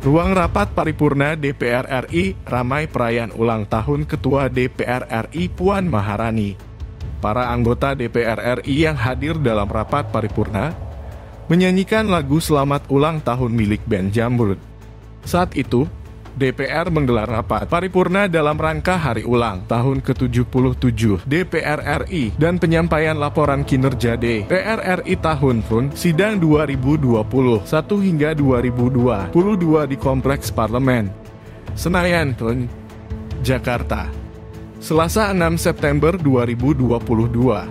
Ruang rapat paripurna DPR RI ramai perayaan ulang tahun Ketua DPR RI Puan Maharani. Para anggota DPR RI yang hadir dalam rapat paripurna menyanyikan lagu Selamat Ulang Tahun milik Band Jamrud. Saat itu, DPR menggelar rapat paripurna dalam rangka Hari Ulang Tahun ke-77 DPR RI dan penyampaian laporan kinerja DPR RI tahun sidang 2021 hingga 2022 di Kompleks Parlemen Senayan, Jakarta, Selasa 6 September 2022.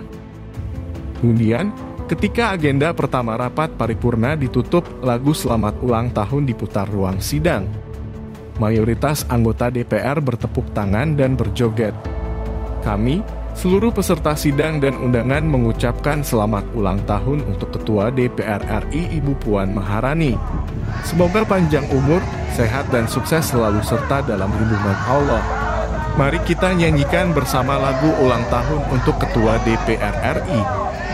Kemudian, ketika agenda pertama rapat paripurna ditutup, lagu Selamat Ulang Tahun diputar ruang sidang. Mayoritas anggota DPR bertepuk tangan dan berjoget. Kami, seluruh peserta sidang dan undangan mengucapkan selamat ulang tahun untuk Ketua DPR RI Ibu Puan Maharani. Semoga panjang umur, sehat dan sukses selalu serta dalam lindungan Allah. Mari kita nyanyikan bersama lagu ulang tahun untuk Ketua DPR RI,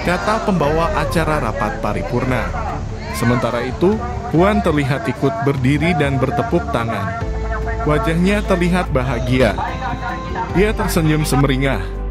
kata pembawa acara rapat paripurna. Sementara itu, Puan terlihat ikut berdiri dan bertepuk tangan. Wajahnya terlihat bahagia. Ia tersenyum semeringah.